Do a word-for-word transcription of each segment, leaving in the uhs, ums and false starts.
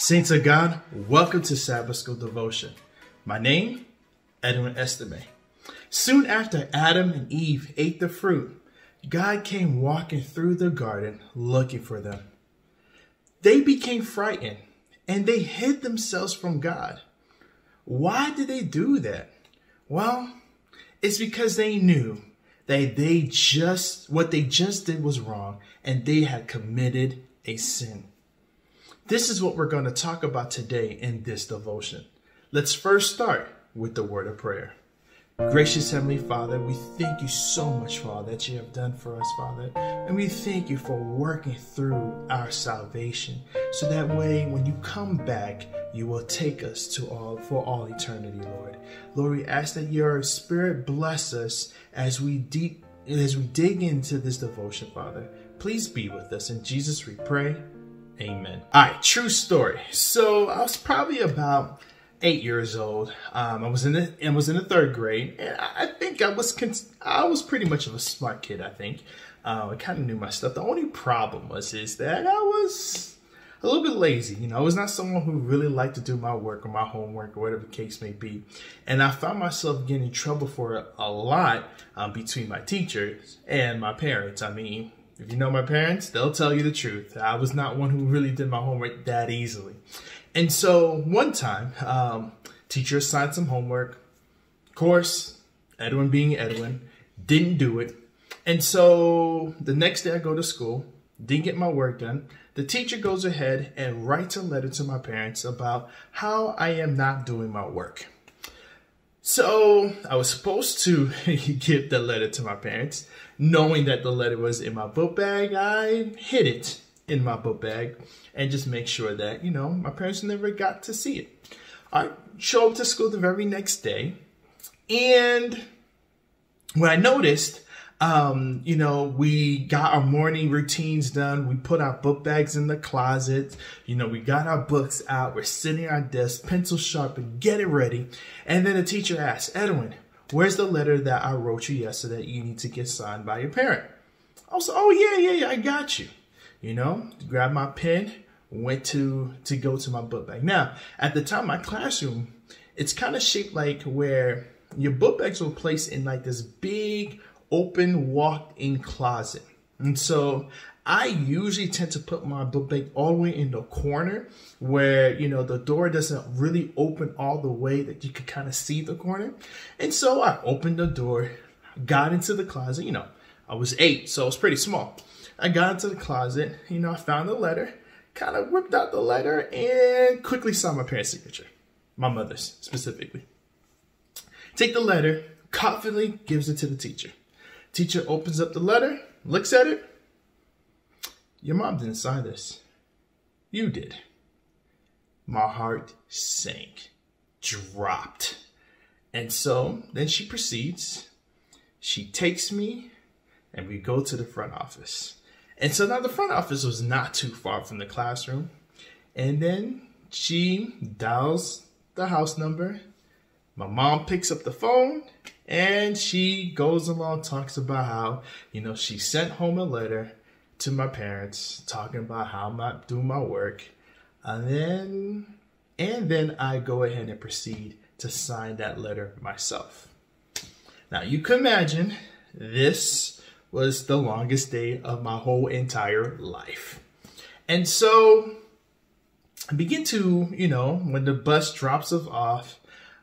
Saints of God, welcome to Sabbath School Devotion. My name, Edwin Estime. Soon after Adam and Eve ate the fruit, God came walking through the garden looking for them. They became frightened and they hid themselves from God. Why did they do that? Well, it's because they knew that they just, what they just did was wrong and they had committed a sin. This is what we're going to talk about today in this devotion. Let's first start with the word of prayer. Gracious Heavenly Father, we thank you so much for all that you have done for us, Father. And we thank you for working through our salvation. So that way, when you come back, you will take us to all for all eternity, Lord. Lord, we ask that your spirit bless us as we deep as we dig into this devotion, Father. Please be with us. In Jesus we pray. Amen. Alright, true story. So I was probably about eight years old. Um, I was in the and was in the third grade, and I, I think I was I was pretty much of a smart kid. I think uh, I kind of knew my stuff. The only problem was is that I was a little bit lazy. You know, I was not someone who really liked to do my work or my homework or whatever the case may be, and I found myself getting in trouble for a, a lot um, between my teachers and my parents. I mean, if you know my parents, they'll tell you the truth. I was not one who really did my homework that easily. And so one time, um, teacher assigned some homework. Of course, Edwin being Edwin, didn't do it. And so the next day I go to school, didn't get my work done. The teacher goes ahead and writes a letter to my parents about how I am not doing my work. So I was supposed to give the letter to my parents. Knowing that the letter was in my book bag, I hid it in my book bag and just make sure that, you know, my parents never got to see it. I show up to school the very next day, and when I noticed, um, you know, we got our morning routines done. We put our book bags in the closet. You know, we got our books out. We're sitting at our desk, pencil sharpened, getting ready. And then the teacher asked, Edwin, where's the letter that I wrote you yesterday that you need to get signed by your parent? I was like, oh, yeah, yeah, yeah, I got you. You know, grabbed my pen, went to to go to my book bag. Now, at the time, my classroom, it's kind of shaped like where your book bags were placed in like this big open walk-in closet. And so I usually tend to put my book bag all the way in the corner where, you know, the door doesn't really open all the way that you could kind of see the corner. And so I opened the door, got into the closet. You know, I was eight, so it was pretty small. I got into the closet, you know, I found the letter, kind of whipped out the letter, and quickly signed my parents' signature, my mother's specifically. Take the letter, confidently gives it to the teacher. Teacher opens up the letter, looks at it. Your mom didn't sign this. You did. My heart sank, dropped. And so then she proceeds. She takes me and we go to the front office. And so now the front office was not too far from the classroom. And then she dials the house number. My mom picks up the phone and she goes along, talks about how, you know, she sent home a letter to my parents talking about how I'm not doing my work. And then, and then I go ahead and proceed to sign that letter myself. Now you can imagine this was the longest day of my whole entire life. And so I begin to, you know, when the bus drops us off,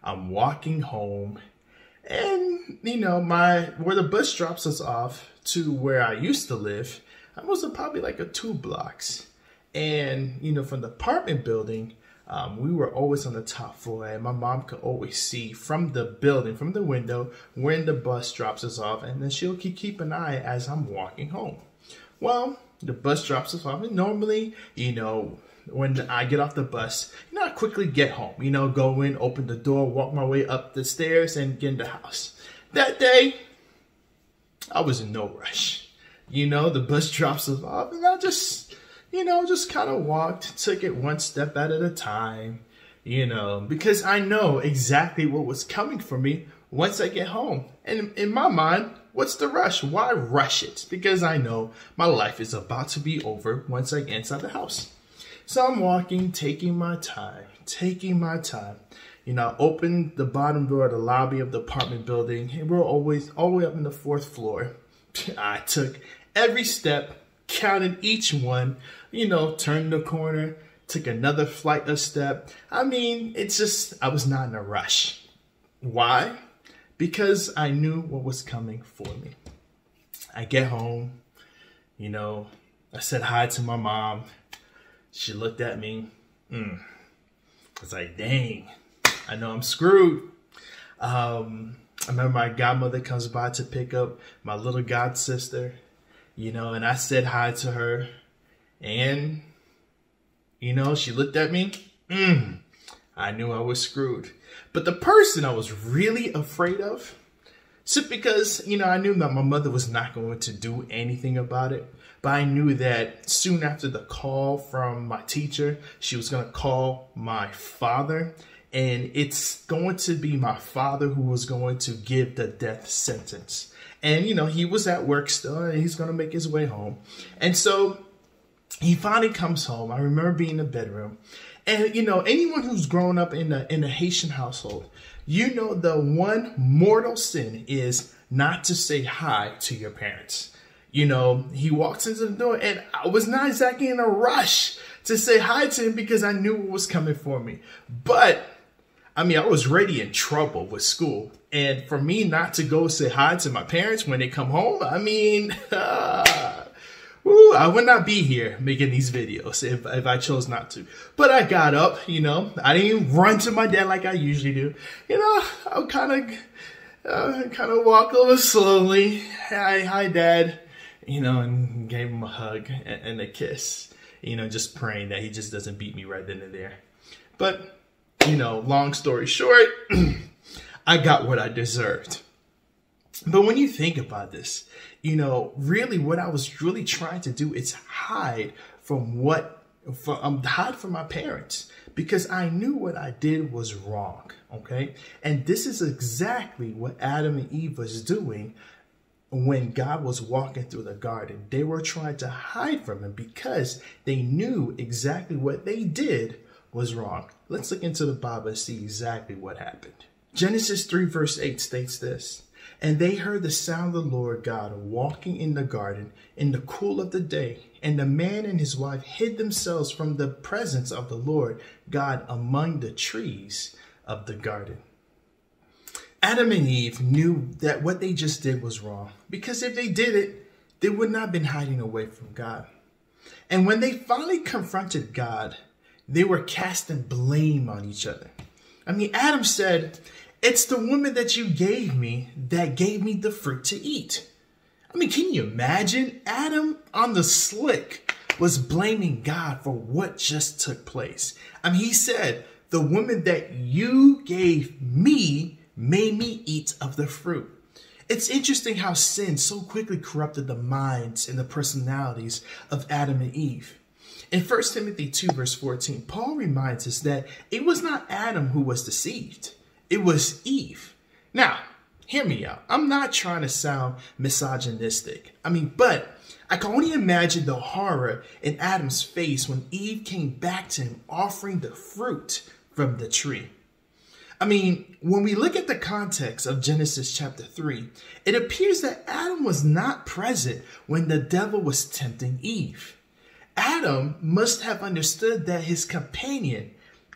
I'm walking home, and, you know, my where the bus drops us off to where I used to live, I was probably like a two blocks. And, you know, from the apartment building, Um, we were always on the top floor, and my mom could always see from the building, from the window, when the bus drops us off, and then she'll keep, keep an eye as I'm walking home. Well, the bus drops us off, and normally, you know, when I get off the bus, you know, I quickly get home, you know, go in, open the door, walk my way up the stairs, and get in the house. That day, I was in no rush. You know, the bus drops us off, and I just... you know, just kind of walked, took it one step at a time, you know, because I know exactly what was coming for me once I get home. And in my mind, what's the rush? Why rush it? Because I know my life is about to be over once I get inside the house. So I'm walking, taking my time, taking my time. You know, I open the bottom door of the lobby of the apartment building, and we're always all the way up in the fourth floor. I took every step, counted each one, you know, turned the corner, took another flight of step. I mean, it's just, I was not in a rush. Why? Because I knew what was coming for me. I get home, you know, I said hi to my mom. She looked at me. Mm. I was like, dang, I know I'm screwed. Um, I remember my godmother comes by to pick up my little god sister, you know, and I said hi to her. And, you know, she looked at me. Mm. I knew I was screwed. But the person I was really afraid of, so because, you know, I knew that my mother was not going to do anything about it. But I knew that soon after the call from my teacher, she was going to call my father. And it's going to be my father who was going to give the death sentence. And, you know, he was at work still and he's going to make his way home. And so he finally comes home. I remember being in the bedroom. And, you know, anyone who's grown up in a, in a Haitian household, you know the one mortal sin is not to say hi to your parents. You know, he walks into the door and I was not exactly in a rush to say hi to him because I knew what was coming for me. But, I mean, I was already in trouble with school. And for me not to go say hi to my parents when they come home, I mean... Ooh, I would not be here making these videos if, if I chose not to. But I got up, you know. I didn't run to my dad like I usually do. You know, I would kind of uh, kind of walk over slowly. Hi, hi, Dad. You know, and gave him a hug and, and a kiss. You know, just praying that he just doesn't beat me right then and there. But, you know, long story short, I got what I deserved. But when you think about this, you know, really what I was really trying to do is hide from what, from, um, hide from my parents because I knew what I did was wrong, okay? And this is exactly what Adam and Eve was doing when God was walking through the garden. They were trying to hide from him because they knew exactly what they did was wrong. Let's look into the Bible and see exactly what happened. Genesis three verse eight states this. And they heard the sound of the Lord God walking in the garden in the cool of the day. And the man and his wife hid themselves from the presence of the Lord God among the trees of the garden. Adam and Eve knew that what they just did was wrong, because if they did it, they would not have been hiding away from God. And when they finally confronted God, they were casting blame on each other. I mean, Adam said, "It's the woman that you gave me that gave me the fruit to eat." I mean, can you imagine? Adam on the slick was blaming God for what just took place. I mean, he said, "The woman that you gave me made me eat of the fruit." It's interesting how sin so quickly corrupted the minds and the personalities of Adam and Eve. In First Timothy two verse fourteen, Paul reminds us that it was not Adam who was deceived. It was Eve. Now, hear me out. I'm not trying to sound misogynistic. I mean, but I can only imagine the horror in Adam's face when Eve came back to him offering the fruit from the tree. I mean, when we look at the context of Genesis chapter three, it appears that Adam was not present when the devil was tempting Eve. Adam must have understood that his companion,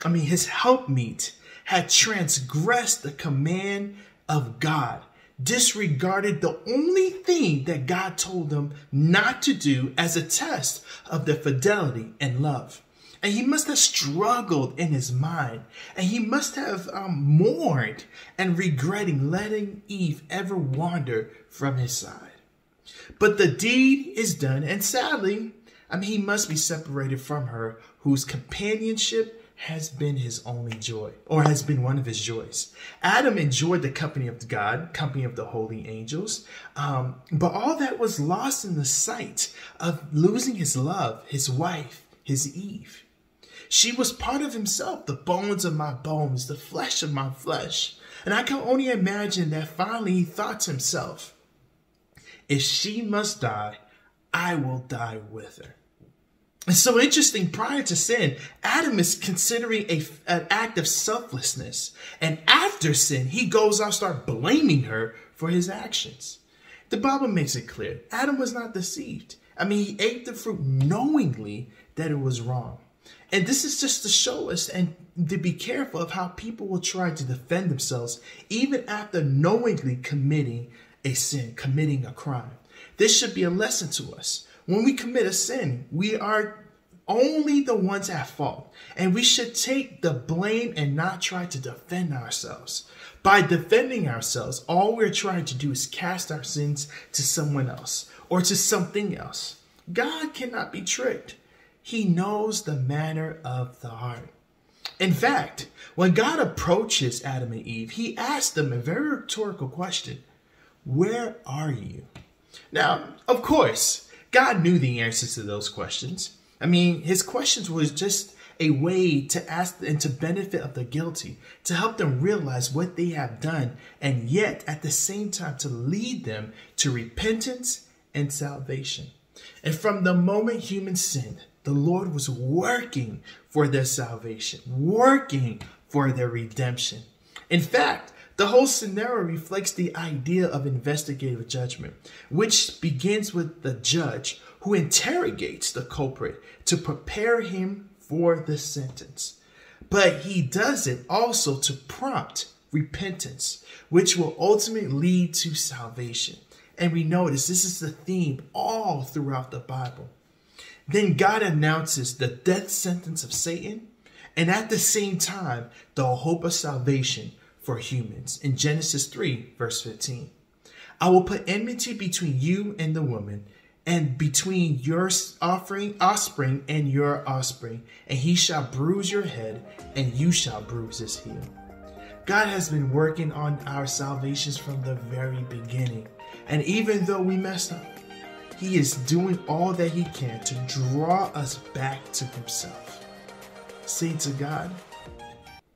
I mean, his helpmeet, had transgressed the command of God, disregarded the only thing that God told them not to do as a test of their fidelity and love. And he must have struggled in his mind, and he must have um, mourned and regretting letting Eve ever wander from his side. But the deed is done, and sadly, I mean, he must be separated from her, whose companionship has been his only joy, or has been one of his joys. Adam enjoyed the company of God, company of the holy angels, um, but all that was lost in the sight of losing his love, his wife, his Eve. She was part of himself, the bones of my bones, the flesh of my flesh. And I can only imagine that finally he thought to himself, "If she must die, I will die with her." It's so interesting, prior to sin, Adam is considering a, an act of selflessness. And after sin, he goes out and starts blaming her for his actions. The Bible makes it clear, Adam was not deceived. I mean, he ate the fruit knowingly that it was wrong. And this is just to show us and to be careful of how people will try to defend themselves even after knowingly committing a sin, committing a crime. This should be a lesson to us. When we commit a sin, we are only the ones at fault, and we should take the blame and not try to defend ourselves. By defending ourselves, all we're trying to do is cast our sins to someone else or to something else. God cannot be tricked. He knows the manner of the heart. In fact, when God approaches Adam and Eve, he asked them a very rhetorical question: where are you? Now, of course, God knew the answers to those questions. I mean, his questions was just a way to ask and to benefit of the guilty, to help them realize what they have done, and yet at the same time to lead them to repentance and salvation. And from the moment humans sinned, the Lord was working for their salvation, working for their redemption. In fact, the whole scenario reflects the idea of investigative judgment, which begins with the judge who interrogates the culprit to prepare him for the sentence. But he does it also to prompt repentance, which will ultimately lead to salvation. And we notice this is the theme all throughout the Bible. Then God announces the death sentence of Satan, and at the same time, the hope of salvation for humans in Genesis three verse fifteen. I will put enmity between you and the woman, and between your offering offspring and your offspring, and he shall bruise your head and you shall bruise his heel. God has been working on our salvations from the very beginning, and even though we messed up, he is doing all that he can to draw us back to himself. Say to God,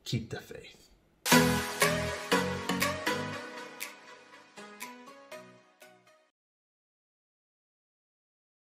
keep the faith.